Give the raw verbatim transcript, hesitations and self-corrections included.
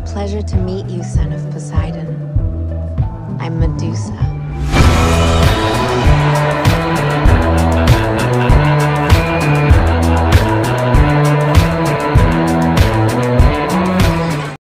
a pleasure to meet you, son of Poseidon. I'm Medusa.